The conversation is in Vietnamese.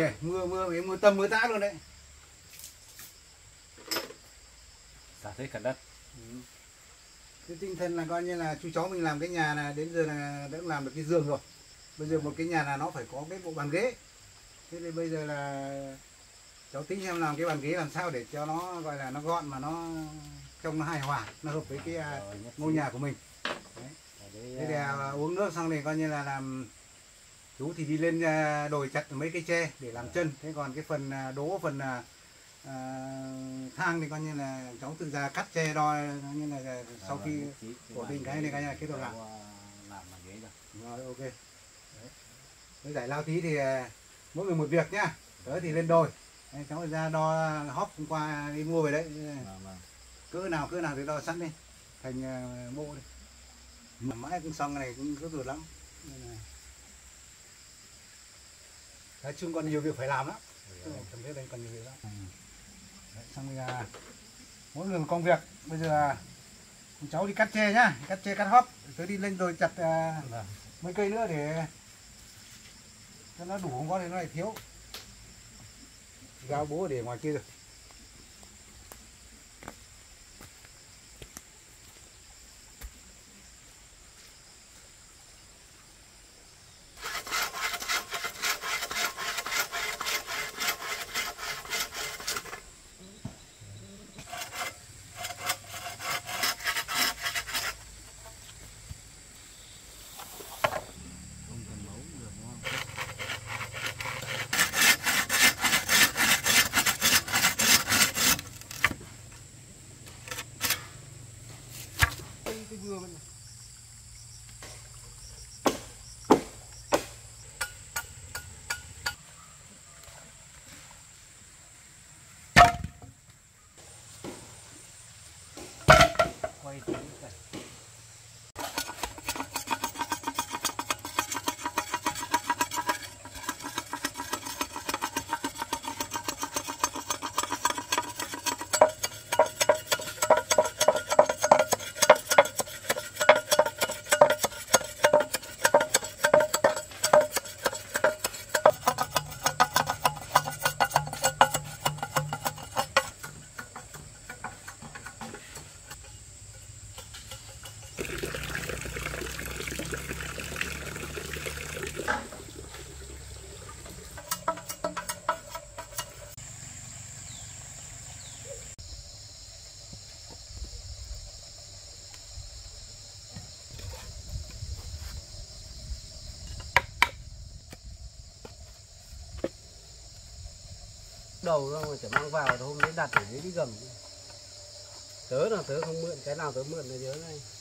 Kìa, mưa tầm mưa tã luôn đấy. Xả hết cả đất. Cái tinh thần là coi như là chú cháu mình làm cái nhà là đến giờ là đã làm được cái giường rồi. Bây giờ một cái nhà là nó phải có cái bộ bàn ghế. Thế thì bây giờ là cháu tính xem làm cái bàn ghế làm sao để cho nó gọi là nó gọn mà nó trông nó hài hòa, nó hợp với cái ngôi nhà của mình. Đấy. Thế thì uống nước xong thì coi như là làm chú thì đi lên đồi chặt mấy cây tre để làm chân. Thế còn cái phần đố phần thang thì coi như là cháu tự ra cắt tre đo, như là sau khi ổn định cái này coi như là kết thúc làm. Rồi ok. Đấy. Giải lao tí thì mỗi người một việc nhá. Tới thì lên đồi. Đấy, cháu ra đo hóp hôm qua đi mua về đấy. Cỡ nào thì đo sẵn đi. Thành bộ đi. Mãi cũng xong cái này cũng rất ruột lắm. Nói chung còn nhiều việc phải làm lắm. Cảm thấy đây còn nhiều việc lắm. Đấy, xong bây giờ mỗi người một công việc. Bây giờ cháu đi cắt tre nhá, cắt hóp. Tới đi lên rồi chặt mấy cây nữa để cho nó đủ, không có thì nó lại thiếu. Dao bố để ngoài kia rồi. Đầu ra mà chỉ mang vào hôm đấy đặt ở dưới cái gầm. Tớ là tớ không mượn cái nào, tớ mượn là nhớ này.